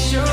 show